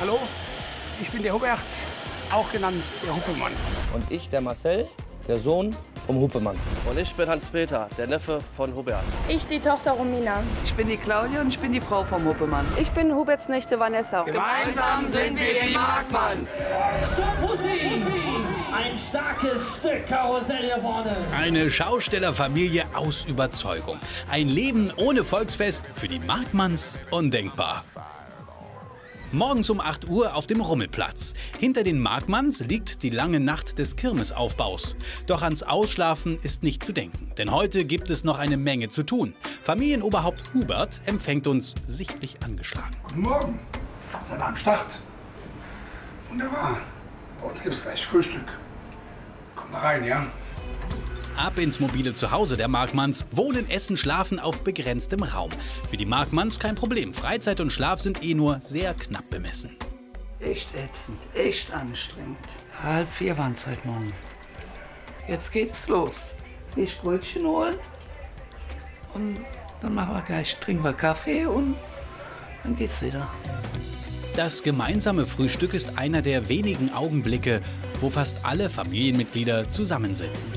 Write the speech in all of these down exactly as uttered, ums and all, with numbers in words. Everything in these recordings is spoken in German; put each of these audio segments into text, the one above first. Hallo, ich bin der Hubert, auch genannt der Hupemann. Und ich, der Marcel, der Sohn vom Hupemann. Und ich bin Hans-Peter, der Neffe von Hubert. Ich, die Tochter Romina. Ich bin die Claudia und ich bin die Frau vom Hupemann. Ich bin Huberts Nichte Vanessa. Gemeinsam sind wir die Marktmanns. Octopussy! Ein starkes Stück Karussell hier vorne. Eine Schaustellerfamilie aus Überzeugung. Ein Leben ohne Volksfest für die Marktmanns undenkbar. Morgens um acht Uhr auf dem Rummelplatz. Hinter den Marktmanns liegt die lange Nacht des Kirmesaufbaus. Doch ans Ausschlafen ist nicht zu denken, denn heute gibt es noch eine Menge zu tun. Familienoberhaupt Hubert empfängt uns sichtlich angeschlagen. Guten Morgen, seid ihr am Start? Wunderbar. Bei uns gibt es gleich Frühstück. Kommt mal rein, ja? Ab ins mobile Zuhause der Marktmanns. Wohnen, Essen, Schlafen auf begrenztem Raum. Für die Marktmanns kein Problem. Freizeit und Schlaf sind eh nur sehr knapp bemessen. Echt ätzend, echt anstrengend. Halb vier waren es heute Morgen. Jetzt geht's los. Ich Brötchen holen und dann machen wir gleich, trinken wir Kaffee und dann geht's wieder. Das gemeinsame Frühstück ist einer der wenigen Augenblicke, wo fast alle Familienmitglieder zusammensitzen.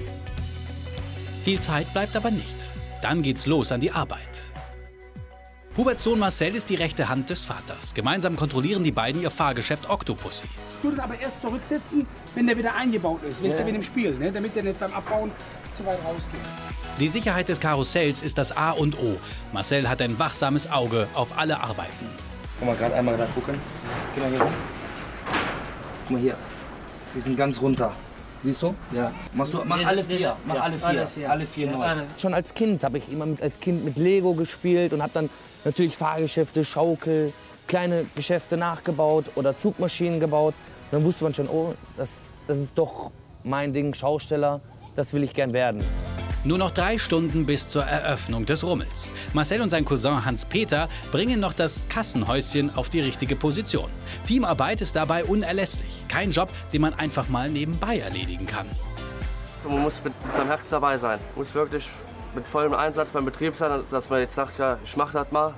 Viel Zeit bleibt aber nicht. Dann geht's los an die Arbeit. Huberts Sohn Marcel ist die rechte Hand des Vaters. Gemeinsam kontrollieren die beiden ihr Fahrgeschäft Octopussy. Du musst aber erst zurücksetzen, wenn der wieder eingebaut ist. Weißt du, mit dem Spiel, ne? Damit der nicht beim Abbauen zu weit rausgeht. Die Sicherheit des Karussells ist das A und O. Marcel hat ein wachsames Auge auf alle Arbeiten. Guck mal, gerade einmal da gucken. Geh mal hier rum. Guck mal hier. Die sind ganz runter. Siehst du? Ja. Machst du, mach alle vier. Mach alle vier. Alle vier, alle vier neu. Schon als Kind habe ich immer mit, als Kind mit Lego gespielt und habe dann natürlich Fahrgeschäfte, Schaukel, kleine Geschäfte nachgebaut oder Zugmaschinen gebaut. Und dann wusste man schon, oh, das, das ist doch mein Ding, Schausteller, das will ich gern werden. Nur noch drei Stunden bis zur Eröffnung des Rummels. Marcel und sein Cousin Hans-Peter bringen noch das Kassenhäuschen auf die richtige Position. Teamarbeit ist dabei unerlässlich. Kein Job, den man einfach mal nebenbei erledigen kann. Man muss mit seinem Herz dabei sein. Man muss wirklich mit vollem Einsatz beim Betrieb sein, dass man jetzt sagt, ja, ich mache das mal.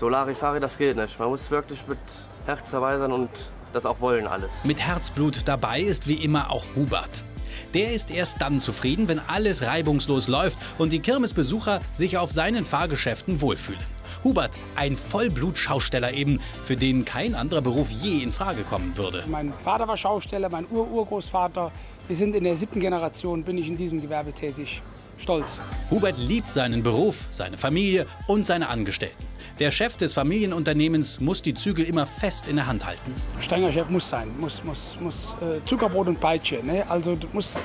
So Larifari, das geht nicht. Man muss wirklich mit Herz dabei sein und das auch wollen alles. Mit Herzblut dabei ist wie immer auch Hubert. Der ist erst dann zufrieden, wenn alles reibungslos läuft und die Kirmesbesucher sich auf seinen Fahrgeschäften wohlfühlen. Hubert, ein Vollblut-Schausteller eben, für den kein anderer Beruf je in Frage kommen würde. Mein Vater war Schausteller, mein Ur-Urgroßvater. Wir sind in der siebten Generation, bin ich in diesem Gewerbe tätig. Stolz. Hubert liebt seinen Beruf, seine Familie und seine Angestellten. Der Chef des Familienunternehmens muss die Zügel immer fest in der Hand halten. Strenger Chef muss sein, muss, muss, muss äh, Zuckerbrot und Peitsche, ne? Also du musst,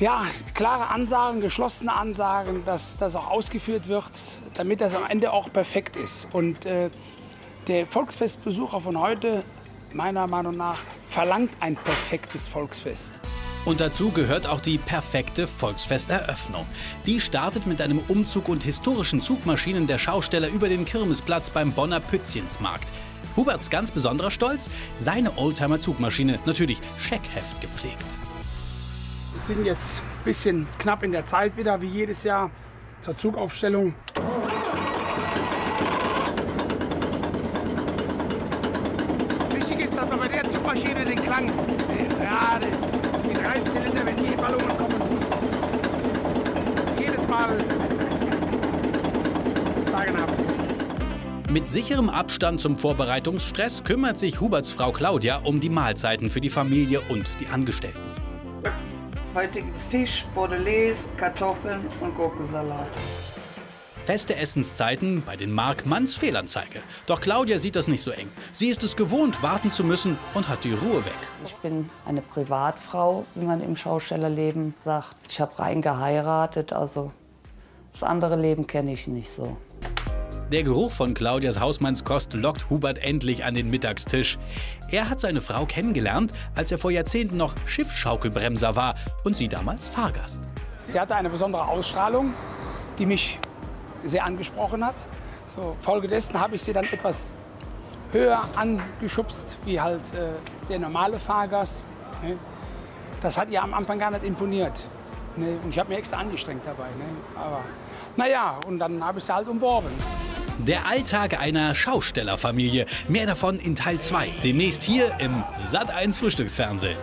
ja, klare Ansagen, geschlossene Ansagen, dass das auch ausgeführt wird, damit das am Ende auch perfekt ist. Und äh, der Volksfestbesucher von heute, meiner Meinung nach, verlangt ein perfektes Volksfest. Und dazu gehört auch die perfekte Volksfesteröffnung. Die startet mit einem Umzug und historischen Zugmaschinen der Schausteller über den Kirmesplatz beim Bonner Pützchensmarkt. Huberts ganz besonderer Stolz? Seine Oldtimer-Zugmaschine, natürlich Scheckheft gepflegt. Wir sind jetzt ein bisschen knapp in der Zeit wieder, wie jedes Jahr, zur Zugaufstellung. Wichtig ist, dass man bei der Zugmaschine den Klang, ja, die drei Zylinder, wenn die Ballonen kommen, jedes Mal sagenhaft. Mit sicherem Abstand zum Vorbereitungsstress kümmert sich Huberts Frau Claudia um die Mahlzeiten für die Familie und die Angestellten. Heute gibt es Fisch, Bordelaise, Kartoffeln und Gurkensalat. Feste Essenszeiten bei den Marktmanns Fehlanzeige. Doch Claudia sieht das nicht so eng. Sie ist es gewohnt, warten zu müssen und hat die Ruhe weg. Ich bin eine Privatfrau, wie man im Schaustellerleben sagt. Ich habe rein geheiratet, also das andere Leben kenne ich nicht so. Der Geruch von Claudias Hausmannskost lockt Hubert endlich an den Mittagstisch. Er hat seine Frau kennengelernt, als er vor Jahrzehnten noch Schiffsschaukelbremser war und sie damals Fahrgast. Sie hatte eine besondere Ausstrahlung, die mich sehr angesprochen hat. So, folgedessen habe ich sie dann etwas höher angeschubst, wie halt äh, der normale Fahrgast. Ne? Das hat ihr am Anfang gar nicht imponiert. Ne? Und ich habe mich extra angestrengt dabei. Ne? Aber naja, und dann habe ich sie halt umworben. Der Alltag einer Schaustellerfamilie. Mehr davon in Teil zwei. Demnächst hier im Sat eins Frühstücksfernsehen.